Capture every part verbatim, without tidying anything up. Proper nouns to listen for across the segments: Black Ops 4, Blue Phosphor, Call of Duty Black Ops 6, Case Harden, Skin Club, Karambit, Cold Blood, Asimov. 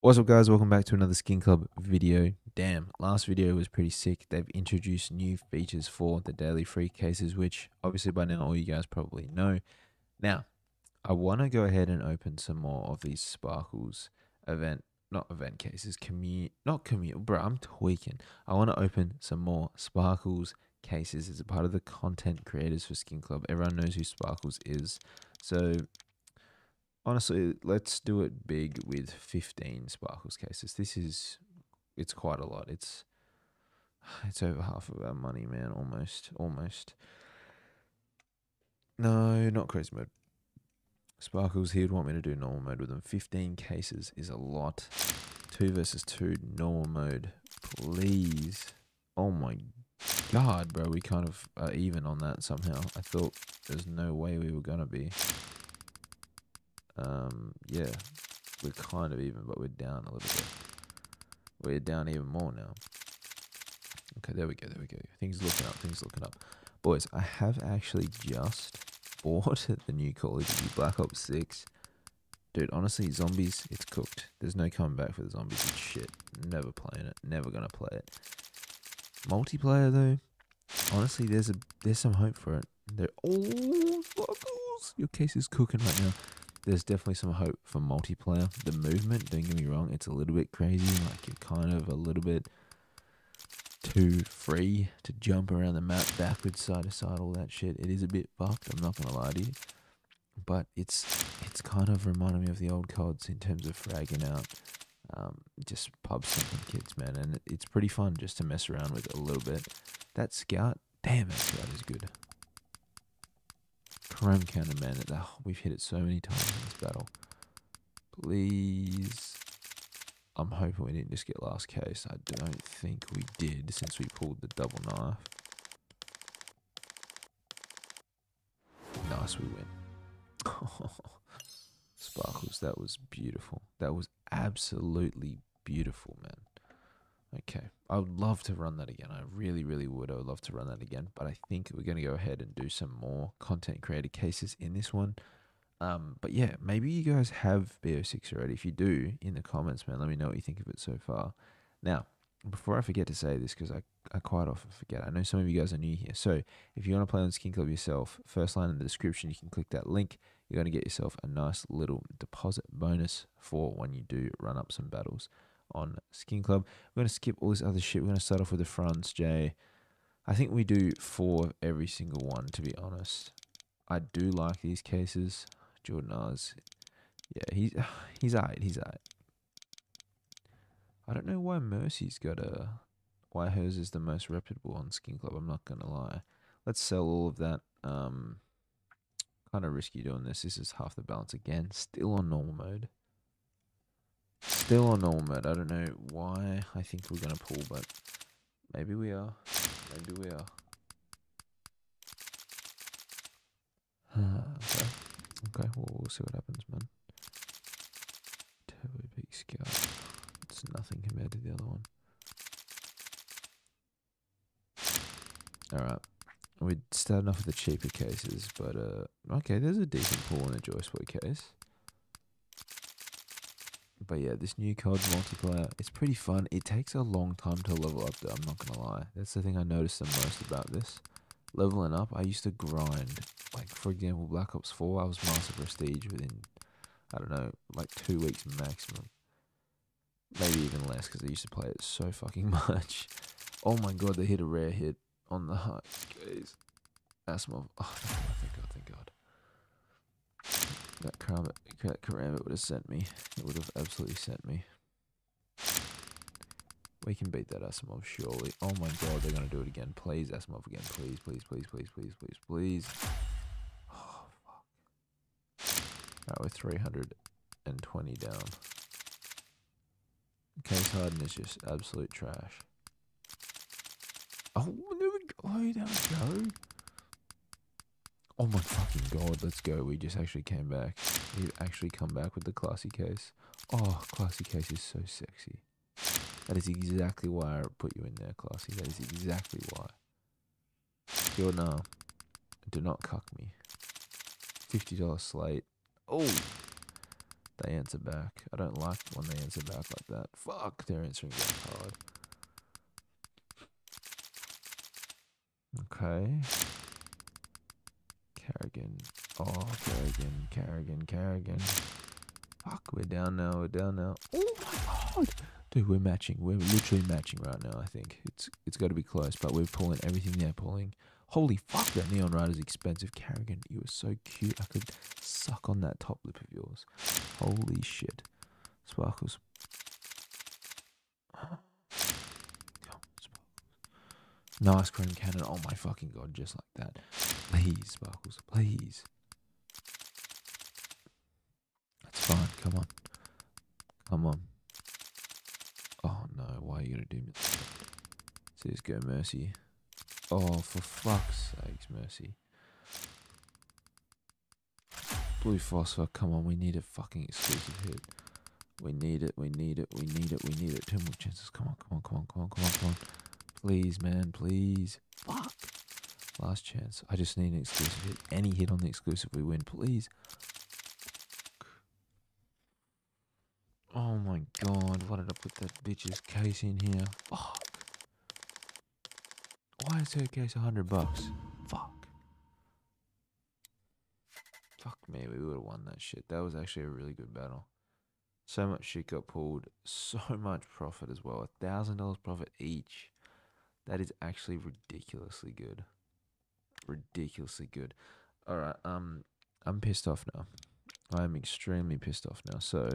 What's up guys, welcome back to another Skin Club video. Damn, last video was pretty sick. They've introduced new features for the daily free cases, which obviously by now all you guys probably know. Now, I want to go ahead and open some more of these Sparkles event, not event cases, commute, not commute, bro, I'm tweaking. I want to open some more Sparkles cases as a part of the content creators for Skin Club. Everyone knows who Sparkles is, so honestly, let's do it big with fifteen Sparkles cases. This is, it's quite a lot. It's, it's over half of our money, man. Almost, almost. No, not crazy mode. Sparkles, he would want me to do normal mode with them. fifteen cases is a lot. Two versus two, normal mode, please. Oh my God, bro. We kind of are even on that somehow. I thought there's no way we were going to be. Um, yeah, we're kind of even, but we're down a little bit. We're down even more now. Okay, there we go, there we go. Things looking up, things looking up. Boys, I have actually just bought the new Call of Duty Black Ops six. Dude, honestly, zombies, it's cooked. There's no coming back for the zombies and shit. Never playing it, never gonna play it. Multiplayer, though, honestly, there's a there's some hope for it. There, oh, Sparkles, your case is cooking right now. There's definitely some hope for multiplayer. The movement, don't get me wrong, it's a little bit crazy. Like, you're kind of a little bit too free to jump around the map, backwards, side to side, all that shit. It is a bit fucked, I'm not going to lie to you. But it's it's kind of reminding me of the old C O Ds in terms of fragging out. Um, just pub stomping kids, man. And it's pretty fun just to mess around with a little bit. That scout, damn, that scout is good. Chrome counter, man. Oh, we've hit it so many times in this battle. Please. I'm hoping we didn't just get last case. I don't think we did since we pulled the double knife. Nice, we win. Sparkles, that was beautiful. That was absolutely beautiful, man. Okay, I would love to run that again. I really, really would. I would love to run that again. But I think we're going to go ahead and do some more content creator cases in this one. Um, but yeah, maybe you guys have B O six already. If you do, in the comments, man, let me know what you think of it so far. Now, before I forget to say this, because I, I quite often forget, I know some of you guys are new here. So if you want to play on Skin Club yourself, first line in the description, you can click that link. You're going to get yourself a nice little deposit bonus for when you do run up some battles on Skin Club. We're going to skip all this other shit. We're going to start off with the France J. I think we do four of every single one, to be honest. I do like these cases. Jordan Oz. Yeah, he's, he's alright. He's alright. I don't know why Mercy's got a... why hers is the most reputable on Skin Club. I'm not going to lie. Let's sell all of that. Um, kind of risky doing this. This is half the balance again. Still on normal mode. Still on normal mode. I don't know why I think we're going to pull, but maybe we are. Maybe we are. okay, okay. Well, we'll see what happens, man. Turbo big scout. It's nothing compared to the other one. Alright. We're starting off with the cheaper cases, but, uh, okay, there's a decent pull in the Joyce Boy case. But yeah, this new C O D multiplayer, it's pretty fun. It takes a long time to level up though, I'm not going to lie. That's the thing I noticed the most about this. Leveling up, I used to grind. Like, for example, Black Ops four, I was Master Prestige within, I don't know, like two weeks maximum. Maybe even less, because I used to play it so fucking much. Oh my God, they hit a rare hit on the heart. Jeez. Asimov. Oh, thank God, thank God. That Karambit, that Karambit would have sent me. It would have absolutely sent me. We can beat that Asimov, surely. Oh my God, they're going to do it again. Please, Asimov again. Please, please, please, please, please, please, please. Oh, fuck. Alright, we're three hundred twenty down. Case Harden is just absolute trash. Oh, there we go. There we go. Oh my fucking God, let's go. We just actually came back. We've actually come back with the classy case. Oh, classy case is so sexy. That is exactly why I put you in there, classy. That is exactly why. Jordan R, do not cuck me. fifty dollar slate. Oh, They answer back. I don't like when they answer back like that. Fuck, they're answering back hard. Okay. Kerrigan. Oh, Kerrigan, Kerrigan, Kerrigan. Fuck, we're down now, we're down now. Oh my god! Dude, we're matching. We're literally matching right now, I think. It's it's got to be close, but we're pulling everything they're pulling. Holy fuck, that Neon Rider's expensive. Kerrigan, you were so cute. I could suck on that top lip of yours. Holy shit. Sparkles. Come on, Sparkles. Nice cream cannon. Oh my fucking god, just like that. Please, Sparkles, please. That's fine, come on. Come on. Oh no, why are you gonna do me like that? Cisco, Mercy. Oh, for fuck's sakes, Mercy. Blue Phosphor, come on, we need a fucking exclusive hit. We need it, we need it, we need it, we need it. Two more chances, come on, come on, come on, come on, come on, come on. Please, man, please. Fuck. Last chance. I just need an exclusive hit. Any hit on the exclusive, we win, please. Oh my god, why did I put that bitch's case in here? Fuck. Why is her case a hundred bucks? Fuck. Fuck me, we would have won that shit. That was actually a really good battle. So much shit got pulled. So much profit as well. A thousand dollars profit each. That is actually ridiculously good. Ridiculously good. Alright, um, I'm pissed off now. I'm extremely pissed off now. So,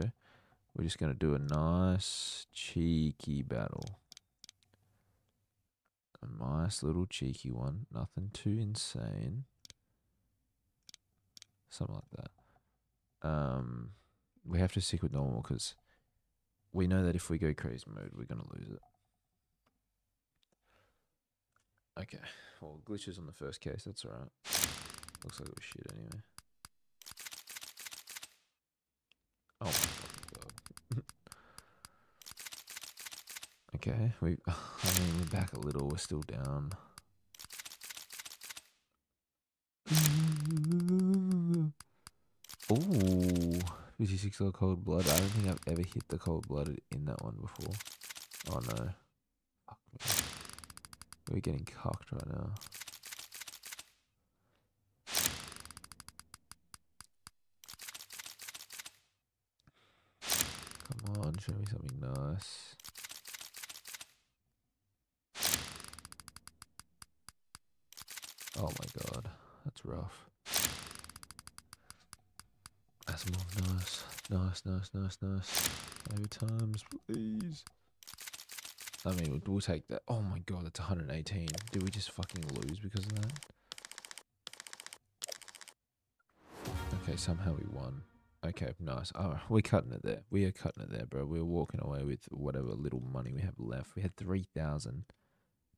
we're just going to do a nice, cheeky battle. A nice little cheeky one, nothing too insane, something like that. Um, we have to stick with normal because we know that if we go crazy mode, we're gonna lose it. Okay, well, glitches on the first case, that's alright. Looks like it was shit anyway. Oh my god. Okay, we, I mean, we're back a little, we're still down. Ooh, fifty-six dollar Cold Blood. I don't think I've ever hit the Cold Blooded in that one before. Oh no. Fuck me. We're getting cocked right now. Come on, show me something nice. Oh my god, that's rough. Asimov, nice, nice, nice, nice, nice. Overtimes, please. I mean, we'll, we'll take that. Oh my god, that's one hundred eighteen. Did we just fucking lose because of that? Okay, somehow we won. Okay, nice. Oh, we're cutting it there. We are cutting it there, bro. We're walking away with whatever little money we have left. We had three thousand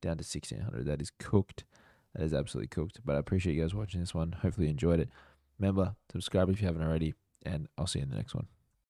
down to sixteen hundred. That is cooked. That is absolutely cooked. But I appreciate you guys watching this one. Hopefully you enjoyed it. Remember, subscribe if you haven't already. And I'll see you in the next one.